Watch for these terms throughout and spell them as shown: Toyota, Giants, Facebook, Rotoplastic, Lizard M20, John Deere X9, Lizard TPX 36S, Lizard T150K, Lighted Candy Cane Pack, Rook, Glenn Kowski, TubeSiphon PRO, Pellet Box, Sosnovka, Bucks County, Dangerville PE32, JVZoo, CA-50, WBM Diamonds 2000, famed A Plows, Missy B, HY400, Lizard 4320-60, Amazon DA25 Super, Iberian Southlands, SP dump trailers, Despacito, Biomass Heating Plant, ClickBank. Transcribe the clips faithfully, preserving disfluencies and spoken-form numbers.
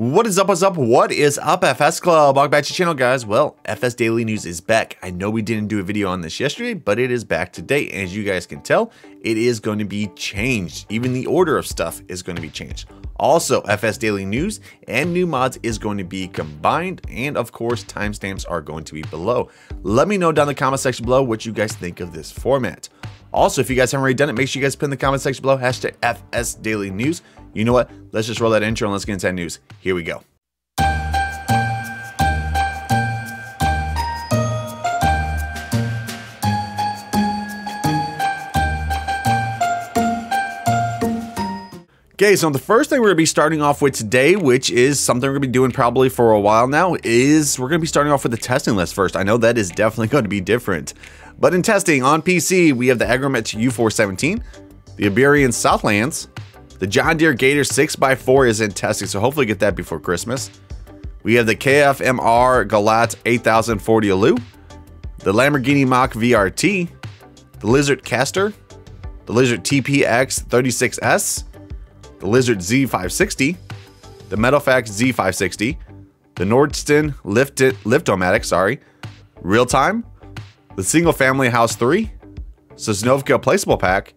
What is up, what's up, what is up, F S Club? Welcome back to the channel, guys. Well, F S Daily News is back. I know we didn't do a video on this yesterday, but it is back today. And as you guys can tell, it is going to be changed. Even the order of stuff is going to be changed. Also, F S Daily News and new mods is going to be combined. And of course, timestamps are going to be below. Let me know down in the comment section below what you guys think of this format. Also, if you guys haven't already done it, make sure you guys pin in the comment section below, hashtag F S Daily News. You know what? Let's just roll that intro and let's get into that news. Here we go. Okay, so the first thing we're going to be starting off with today, which is something we're going to be doing probably for a while now, is we're going to be starting off with the testing list first. I know that is definitely going to be different. But in testing, on P C, we have the Agromet U four seventeen, the Iberian Southlands, the John Deere Gator six by four is in testing, so hopefully get that before Christmas. We have the K F M R Galat eight thousand forty Alou, the Lamborghini Mach V R T, the Lizard Caster, the Lizard T P X thirty-six S, the Lizard Z five sixty, the MetalFax Z five sixty, the Nordston Liftit Liftomatic, sorry, Real Time, the Single Family House three, Sosnovka Placeable Pack,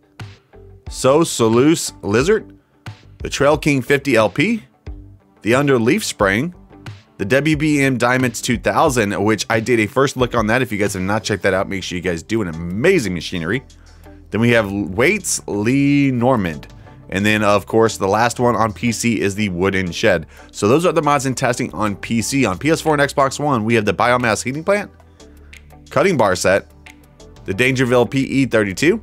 SoSoluce Lizard, the Trail King fifty L P, the Under Leaf Spring, the W B M Diamonds two thousand, which I did a first look on that. If you guys have not checked that out, make sure you guys do. An amazing machinery. Then we have Waits Lee Normand. And then, of course, the last one on P C is the Wooden Shed. So those are the mods in testing on P C. On P S four and Xbox One, we have the Biomass Heating Plant, Cutting Bar Set, the Dangerville P E thirty-two,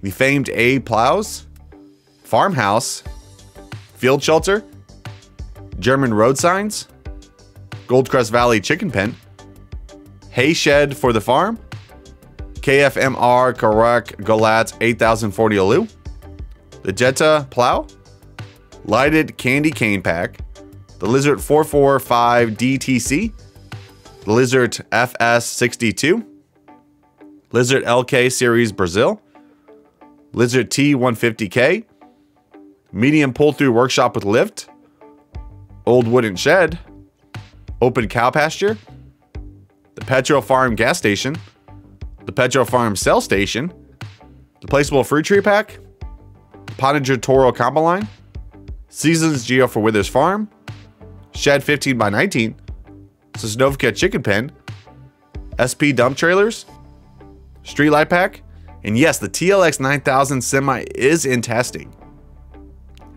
the famed A Plows, Farmhouse, Field Shelter, German Road Signs, Goldcrest Valley Chicken Pen, Hay Shed for the Farm, K F M R Karak Galat eight thousand forty Alou, the Jetta Plow, Lighted Candy Cane Pack, the Lizard four forty-five D T C, the Lizard F S sixty-two, Lizard L K Series Brazil, Lizard T one fifty K, Medium Pull-Through Workshop with Lift, Old Wooden Shed, Open Cow Pasture, the Petrol Farm Gas Station, the Petrol Farm Cell Station, the Placeable Fruit Tree Pack, the Pottinger Toro Combo Line, Seasons Geo for Withers Farm, Shed fifteen by nineteen, Sosnovka Chicken Pen, S P Dump Trailers, Street Light Pack, and yes, the T L X nine thousand Semi is in testing.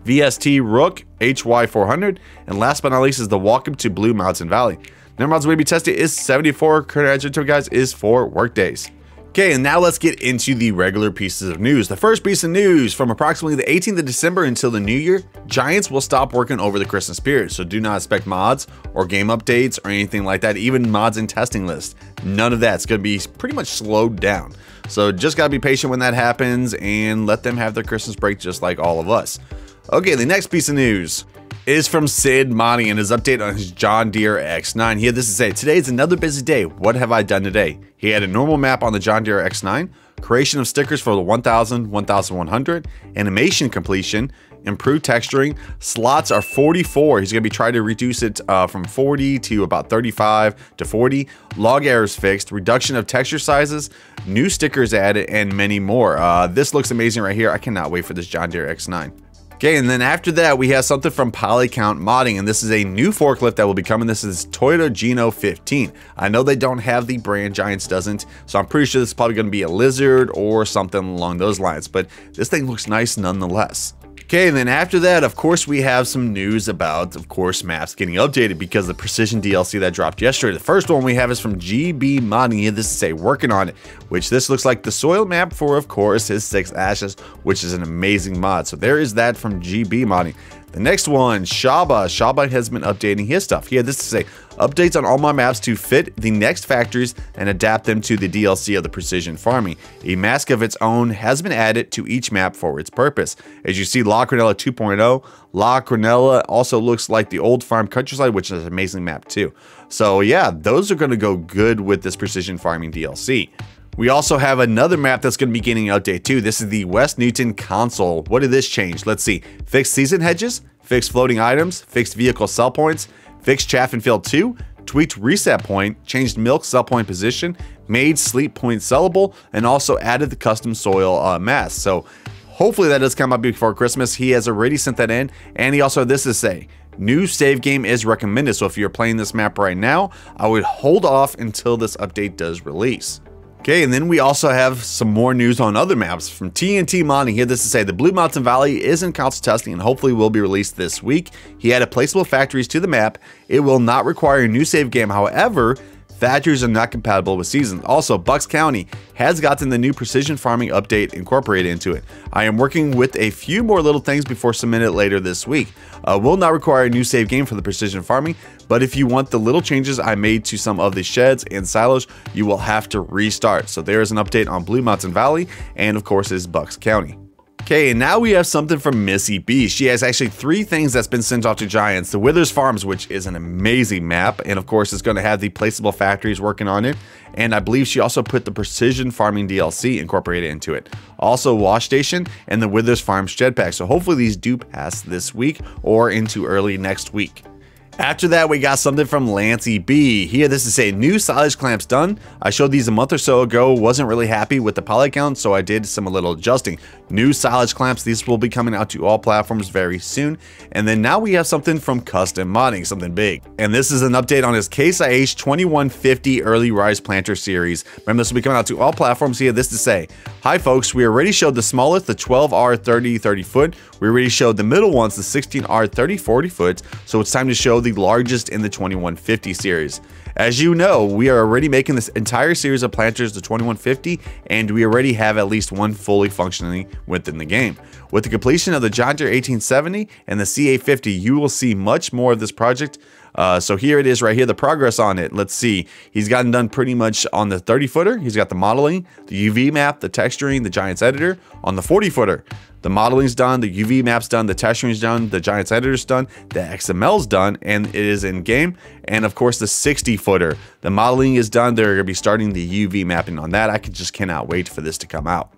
V S T Rook H Y four hundred, and last but not least is the Welcome to Blue Mountain Valley. Number mods we be testing is seventy-four. Current adjective, guys, is for workdays. Okay, and now let's get into the regular pieces of news. The first piece of news, from approximately the eighteenth of December until the new year, Giants will stop working over the Christmas period, so do not expect mods or game updates or anything like that, even mods and testing lists. None of that's gonna be pretty much slowed down. So just gotta be patient when that happens and let them have their Christmas break just like all of us. Okay, the next piece of news is from Sid Monty and his update on his John Deere X nine. He had this to say: today is another busy day. What have I done today? He had a normal map on the John Deere X nine, creation of stickers for the one thousand, eleven hundred, animation completion, improved texturing. Slots are forty-four. He's going to be trying to reduce it uh, from forty to about thirty-five to forty. Log errors fixed, reduction of texture sizes, new stickers added, and many more. Uh, this looks amazing right here. I cannot wait for this John Deere X nine. Okay, and then after that, we have something from Polycount Modding, and this is a new forklift that will be coming. This is Toyota Geno fifteen. I know they don't have the brand, Giants doesn't, so I'm pretty sure this is probably going to be a Lizard or something along those lines, but this thing looks nice nonetheless. Okay, and then after that, of course, we have some news about, of course, maps getting updated because the Precision D L C that dropped yesterday. The first one we have is from G B Money. This is a working on it, which this looks like the soil map for, of course, his Six Ashes, which is an amazing mod. So there is that from G B Money. The next one, Shaba. Shaba has been updating his stuff. He had this to say: updates on all my maps to fit the next factories and adapt them to the D L C of the Precision Farming. A mask of its own has been added to each map for its purpose. As you see, La Cornella two point oh. La Cornella also looks like the Old Farm Countryside, which is an amazing map too. So yeah, those are going to go good with this Precision Farming D L C. We also have another map that's going to be getting an update too. This is the West Newton console. What did this change? Let's see. Fixed season hedges, fixed floating items, fixed vehicle sell points, fixed chaff and field two, tweaked reset point, changed milk sell point position, made sleep point sellable, and also added the custom soil uh, mass. So hopefully that does come up before Christmas. He has already sent that in, and he also had this to say. New save game is recommended, so if you're playing this map right now, I would hold off until this update does release. Okay, and then we also have some more news on other maps from T N T Monty. He had this to say, the Blue Mountain Valley is in council testing and hopefully will be released this week. He added placeable factories to the map. It will not require a new save game, however, factories are not compatible with seasons. Also, Bucks County has gotten the new precision farming update incorporated into it. I am working with a few more little things before submitting it later this week. Uh, will not require a new save game for the precision farming, but if you want the little changes I made to some of the sheds and silos, you will have to restart. So there is an update on Blue Mountain Valley, and of course is Bucks County. Okay, and now we have something from Missy B. She has actually three things that's been sent off to Giants. The Withers Farms, which is an amazing map, and of course it's going to have the placeable factories working on it. And I believe she also put the Precision Farming D L C incorporated into it. Also Wash Station and the Withers Farms Shed Pack. So hopefully these do pass this week or into early next week. After that, we got something from Lancey B. Here, this is a new silage clamps done. I showed these a month or so ago, wasn't really happy with the poly count, so I did some a little adjusting. New silage clamps, these will be coming out to all platforms very soon. And then now we have something from Custom Modding, something big. And this is an update on his Case I H twenty-one fifty Early Rise Planter Series. Remember, this will be coming out to all platforms. Here, this to say, hi folks, we already showed the smallest, the twelve R thirty, thirty foot. We already showed the middle ones, the sixteen R thirty, forty foot. So it's time to show the largest in the twenty-one fifty series. As you know, we are already making this entire series of planters to twenty-one fifty, and we already have at least one fully functioning within the game. With the completion of the John Deere eighteen seventy and the C A fifty, you will see much more of this project. Uh, so here it is right here, the progress on it. Let's see. He's gotten done pretty much on the thirty footer. He's got the modeling, the U V map, the texturing, the Giants editor. On the forty footer, the modeling's done, the U V map's done, the texturing's done, the Giants editor's done, the X M L's done, and it is in game. And of course the sixty footer, the modeling is done. They're going to be starting the U V mapping on that. I can, just cannot wait for this to come out.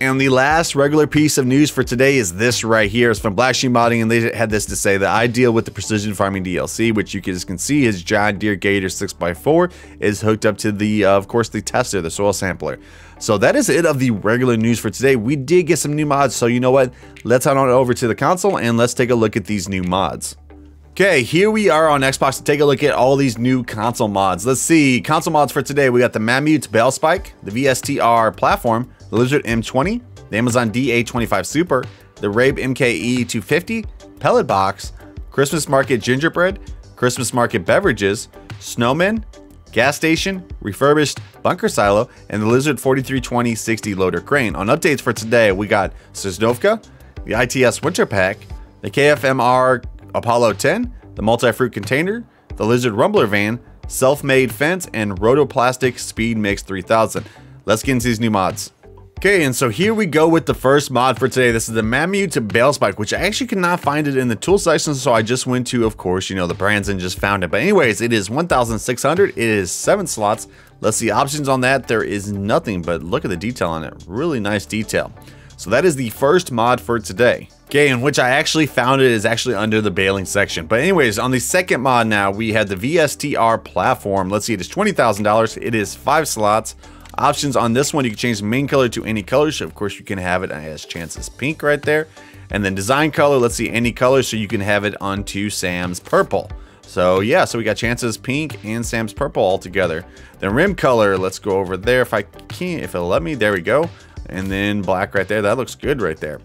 And the last regular piece of news for today is this right here. It's from Black Sheep Modding, and they had this to say that I deal with the Precision Farming D L C, which you guys can see his John Deere Gator six by four is hooked up to the, uh, of course, the tester, the soil sampler. So that is it of the regular news for today. We did get some new mods, so you know what? Let's head on over to the console and let's take a look at these new mods. Okay, here we are on Xbox to take a look at all these new console mods. Let's see, console mods for today. We got the Mammut's Bell Spike, the V S T R Platform, the Lizard M twenty, the Amazon D A twenty-five Super, the Rabe M K E two fifty, Pellet Box, Christmas Market Gingerbread, Christmas Market Beverages, Snowman, Gas Station, Refurbished Bunker Silo, and the Lizard forty-three twenty sixty Loader Crane. On updates for today, we got Sosnovka, the I T S Winter Pack, the K F M R Apollo ten, the Multi-Fruit Container, the Lizard Rumbler Van, Self-Made Fence, and Rotoplastic Speed Mix three thousand. Let's get into these new mods. Okay, and so here we go with the first mod for today. This is the Mammut's Bell Spike, which I actually could not find it in the tool section, so I just went to, of course, you know, the brands and just found it. But anyways, it is one thousand six hundred, it is seven slots. Let's see options on that. There is nothing, but look at the detail on it. Really nice detail. So that is the first mod for today. Okay, and which I actually found it is actually under the baling section. But anyways, on the second mod now, we have the V S T R Platform. Let's see, it is twenty thousand dollars, it is five slots. Options on this one, you can change the main color to any color, so of course you can have it as Chance's pink right there. And then design color, let's see, any color, so you can have it onto Sam's purple. So yeah, so we got Chance's pink and Sam's purple all together. Then rim color, let's go over there if I can, if it'll let me, there we go. And then black right there, that looks good right there.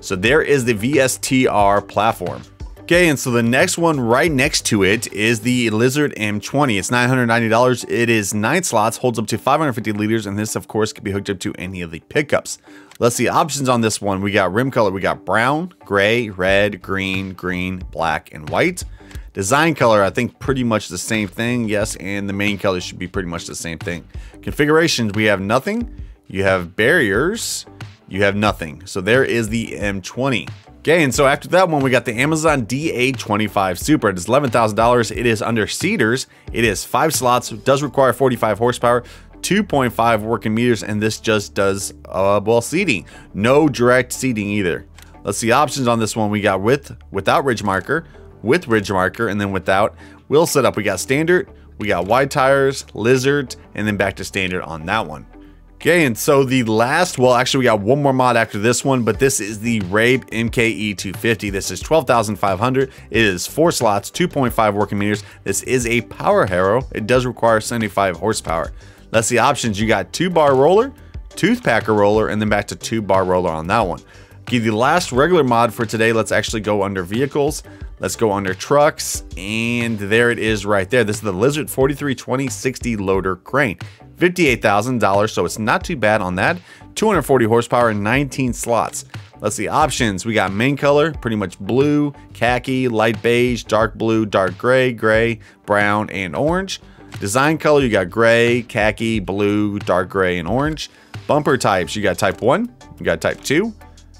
So there is the V S T R Platform. Okay, and so the next one right next to it is the Lizard M twenty. It's nine hundred ninety dollars, it is nine slots, holds up to five hundred fifty liters, and this of course can be hooked up to any of the pickups. Let's see options on this one. We got rim color, we got brown, gray, red, green, green, black, and white. Design color, I think pretty much the same thing, yes, and the main color should be pretty much the same thing. Configurations, we have nothing, you have barriers, you have nothing. So there is the M twenty. Okay, and so after that one, we got the Amazon D A twenty-five Super. It is eleven thousand dollars. It is under cedars. It is five slots. It does require forty-five horsepower. two point five working meters, and this just does uh, well seating. No direct seating either. Let's see options on this one. We got with, without ridge marker, with ridge marker, and then without wheel setup. We got standard, we got wide tires, Lizard, and then back to standard on that one. Okay, and so the last, well, actually we got one more mod after this one, but this is the Rabe M K E two fifty. This is twelve thousand five hundred. It is four slots, two point five working meters. This is a power harrow. It does require seventy-five horsepower. That's the options. You got two bar roller, tooth packer roller, and then back to two bar roller on that one. Okay, the last regular mod for today, let's actually go under vehicles. Let's go under trucks, and there it is right there. This is the Lizard forty-three twenty sixty loader crane. fifty-eight thousand dollars, so it's not too bad on that. two hundred forty horsepower and nineteen slots. Let's see options. We got main color, pretty much blue, khaki, light beige, dark blue, dark gray, gray, brown, and orange. Design color, you got gray, khaki, blue, dark gray, and orange. Bumper types, you got type one, you got type two.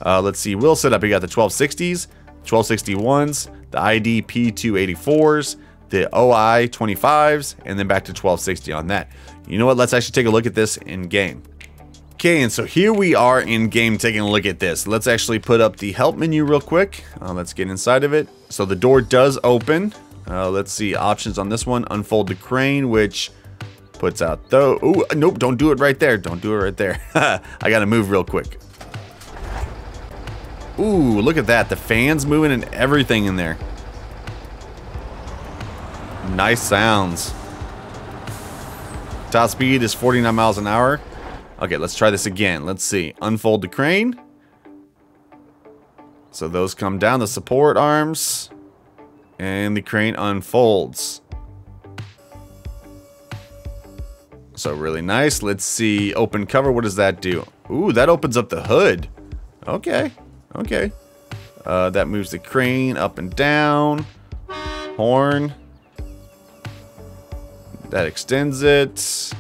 Uh, let's see, wheel setup, you got the twelve sixties, twelve sixty-ones, the I D P two eighty-fours, the O I twenty-fives, and then back to twelve sixty on that. You know what, let's actually take a look at this in game. Okay, and so here we are in game taking a look at this. Let's actually put up the help menu real quick. Uh, let's get inside of it. So the door does open. Uh, let's see options on this one. Unfold the crane, which puts out though. Oh, nope, don't do it right there. Don't do it right there. I gotta move real quick. Ooh, look at that. The fans moving and everything in there. Nice sounds. Top speed is forty-nine miles an hour. Okay, let's try this again. Let's see. Unfold the crane. So those come down, the support arms, and the crane unfolds. So really nice. Let's see. Open cover. What does that do? Ooh, that opens up the hood. Okay. Okay. Uh, that moves the crane up and down. Horn. That extends it.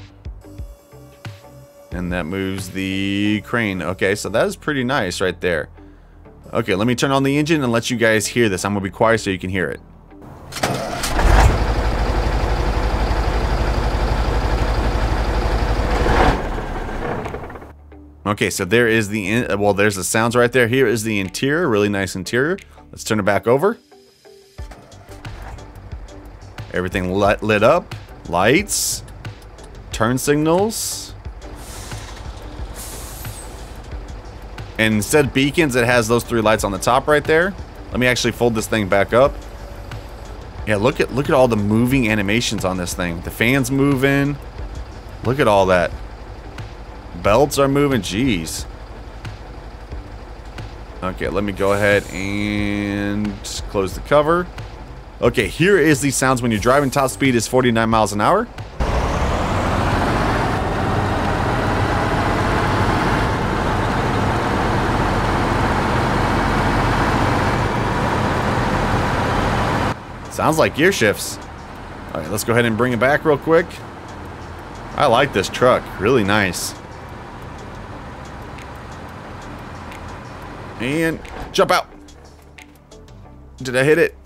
And that moves the crane. Okay, so that is pretty nice right there. Okay, let me turn on the engine and let you guys hear this. I'm gonna be quiet so you can hear it. Okay, so there is the, in well, there's the sounds right there. Here is the interior, really nice interior. Let's turn it back over. Everything lit, lit up. Lights, turn signals. And instead of beacons, it has those three lights on the top right there. Let me actually fold this thing back up. Yeah, look at look at all the moving animations on this thing. The fans moving. Look at all that. Belts are moving, jeez. Okay, let me go ahead and close the cover. Okay, here is the sounds when you're driving. Top speed is forty-nine miles an hour. Sounds like gear shifts. All right, let's go ahead and bring it back real quick. I like this truck, really nice. And jump out. Did I hit it?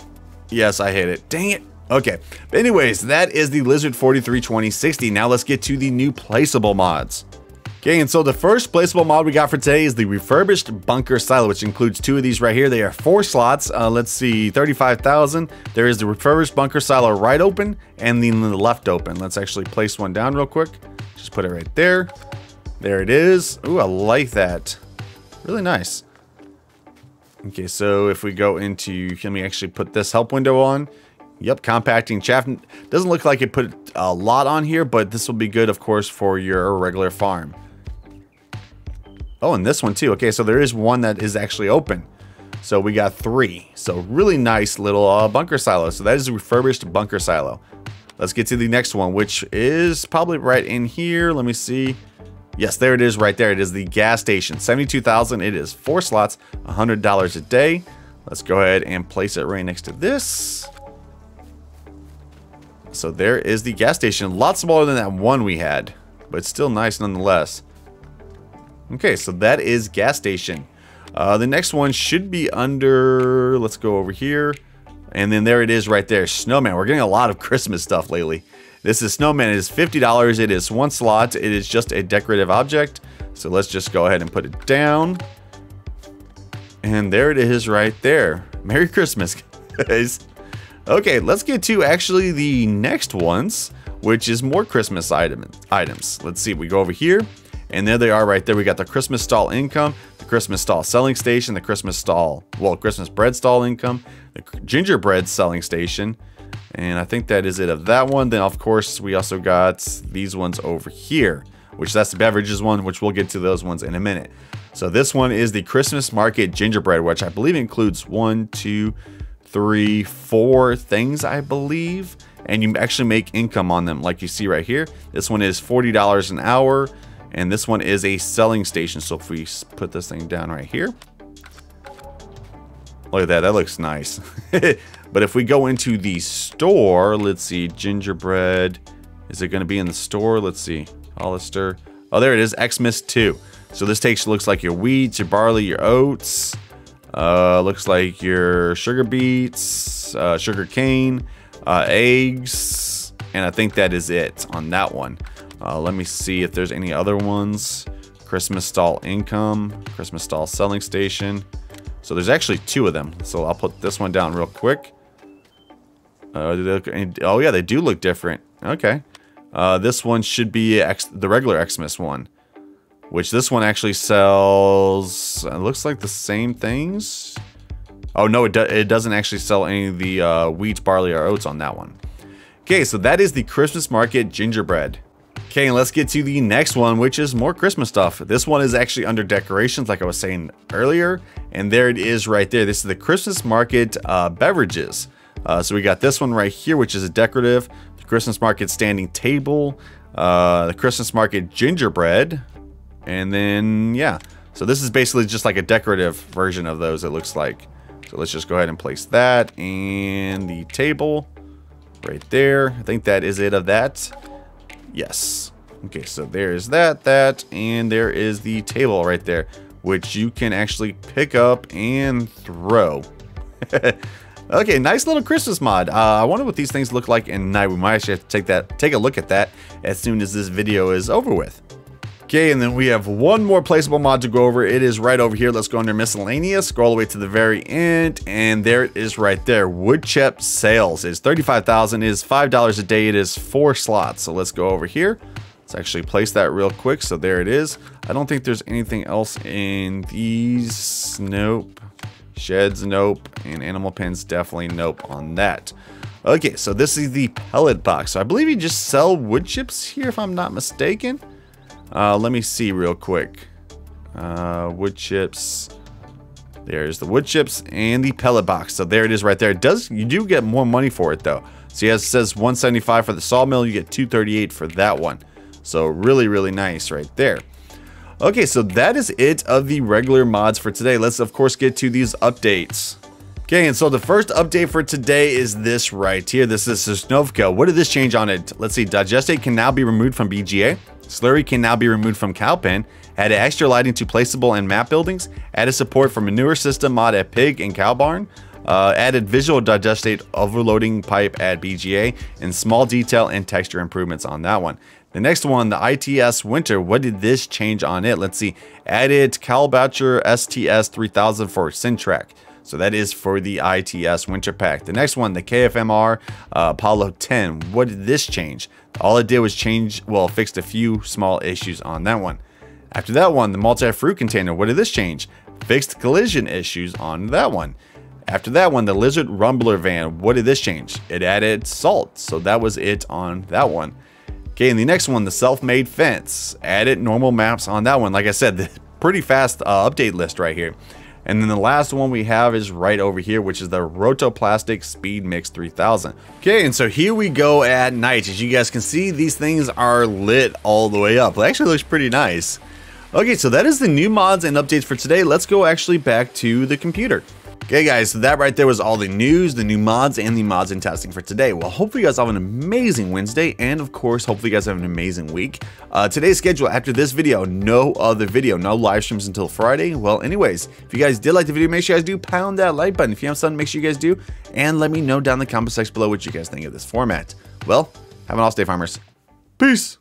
Yes, I hit it. Dang it. Okay. But anyways, that is the Lizard forty-three twenty sixty. Now let's get to the new placeable mods. Okay, and so the first placeable mod we got for today is the refurbished bunker silo, which includes two of these right here. They are four slots. Uh, let's see, thirty-five thousand. There is the refurbished bunker silo right open and the left open. Let's actually place one down real quick. Just put it right there. There it is. Ooh, I like that. Really nice. Okay, so if we go into, can we actually put this help window on? Yep, compacting chaff. Doesn't look like it put a lot on here, but this will be good, of course, for your regular farm. Oh, and this one too. Okay, so there is one that is actually open. So we got three. So really nice little uh, bunker silo. So that is a refurbished bunker silo. Let's get to the next one, which is probably right in here. Let me see. Yes, there it is right there. It is the gas station, seventy-two thousand. It is four slots, one hundred dollars a day. Let's go ahead and place it right next to this. So there is the gas station. A lot smaller than that one we had, but still nice nonetheless. Okay, so that is gas station. Uh, the next one should be under, let's go over here. And then there it is right there, snowman. We're getting a lot of Christmas stuff lately. This is Snowman. It is fifty dollars. It is one slot. It is just a decorative object. So let's just go ahead and put it down. And there it is right there. Merry Christmas, guys. Okay, let's get to actually the next ones, which is more Christmas item items. Let's see. We go over here. And there they are right there. We got the Christmas stall income, the Christmas stall selling station, the Christmas stall, well, Christmas bread stall income, the gingerbread selling station. And I think that is it of that one. Then, of course, we also got these ones over here, which that's the beverages one, which we'll get to those ones in a minute. So this one is the Christmas market gingerbread, which I believe includes one, two, three, four things, I believe. And you actually make income on them like you see right here. This one is forty dollars an hour. And this one is a selling station. So if we put this thing down right here, look at that, that looks nice. But if we go into the store, let's see, gingerbread, is it gonna be in the store? Let's see, Hollister. Oh, there it is, Xmas two. So this takes, looks like your wheats, your barley, your oats, uh, looks like your sugar beets, uh, sugar cane, uh, eggs, and I think that is it on that one. Uh, let me see if there's any other ones. Christmas stall income, Christmas stall selling station. So there's actually two of them. So I'll put this one down real quick. Uh, do they look, oh yeah, they do look different. Okay. Uh, this one should be ex the regular Xmas one, which this one actually sells, it looks like the same things. Oh no, it, do it doesn't actually sell any of the uh, wheat, barley, or oats on that one. Okay, so that is the Christmas market gingerbread. Okay, and let's get to the next one, which is more Christmas stuff. This one is actually under decorations, like I was saying earlier. And there it is right there. This is the Christmas market uh, beverages. Uh, so we got this one right here, which is a decorative. The Christmas market standing table. Uh, the Christmas market gingerbread. And then, yeah. So this is basically just like a decorative version of those, it looks like. So let's just go ahead and place that. And the table right there. I think that is it of that. Yes. Okay, so there's that, that, and there is the table right there, which you can actually pick up and throw. Okay, nice little Christmas mod. Uh, I wonder what these things look like in night. We might actually have to take that, take a look at that as soon as this video is over with. Okay, and then we have one more placeable mod to go over. It is right over here. Let's go under miscellaneous, scroll all the way to the very end, and there it is right there. Wood chip sales is thirty-five thousand. It is five dollars a day. It is four slots. So let's go over here. Let's actually place that real quick. So there it is. I don't think there's anything else in these. Nope. Sheds, nope. And animal pens, definitely nope on that. Okay, so this is the pellet box. So I believe you just sell wood chips here, if I'm not mistaken. Uh, let me see real quick. Uh, wood chips. There's the wood chips and the pellet box. So there it is right there. It does, you do get more money for it though. So yes, it says one seventy-five for the sawmill. You get two thirty-eight for that one. So really, really nice right there. Okay, so that is it of the regular mods for today. Let's of course get to these updates. Okay, and so the first update for today is this right here. This is Sosnovka. What did this change on it? Let's see. Digestate can now be removed from B G A. Slurry can now be removed from Cowpen, added extra lighting to placeable and map buildings, added support for manure system mod at pig and cow barn, uh, added visual digestate overloading pipe at B G A, and small detail and texture improvements on that one. The next one, the I T S Winter, what did this change on it? Let's see, added Calbatcher S T S three thousand for Sintrac. So that is for the I T S Winter Pack. The next one, the K F M R uh, Apollo ten. What did this change? All it did was change, well, fixed a few small issues on that one. After that one, the Multi-Fruit Container. What did this change? Fixed collision issues on that one. After that one, the Lizard Rumbler Van. What did this change? It added salt. So that was it on that one. Okay, and the next one, the Self-Made Fence. Added normal maps on that one. Like I said, the pretty fast uh, update list right here. And then the last one we have is right over here, which is the Rotoplastic Speed Mix three thousand. Okay, and so here we go at night. As you guys can see, these things are lit all the way up. It actually looks pretty nice. Okay, so that is the new mods and updates for today. Let's go actually back to the computer. Okay guys, so that right there was all the news, the new mods, and the mods and testing for today. Well, hopefully you guys have an amazing Wednesday, and of course, hopefully you guys have an amazing week. Uh, today's schedule, after this video, no other video, no live streams until Friday. Well, anyways, if you guys did like the video, make sure you guys do pound that like button. If you have something, make sure you guys do, and let me know down in the comment section below what you guys think of this format. Well, Have an awesome day, farmers. Peace.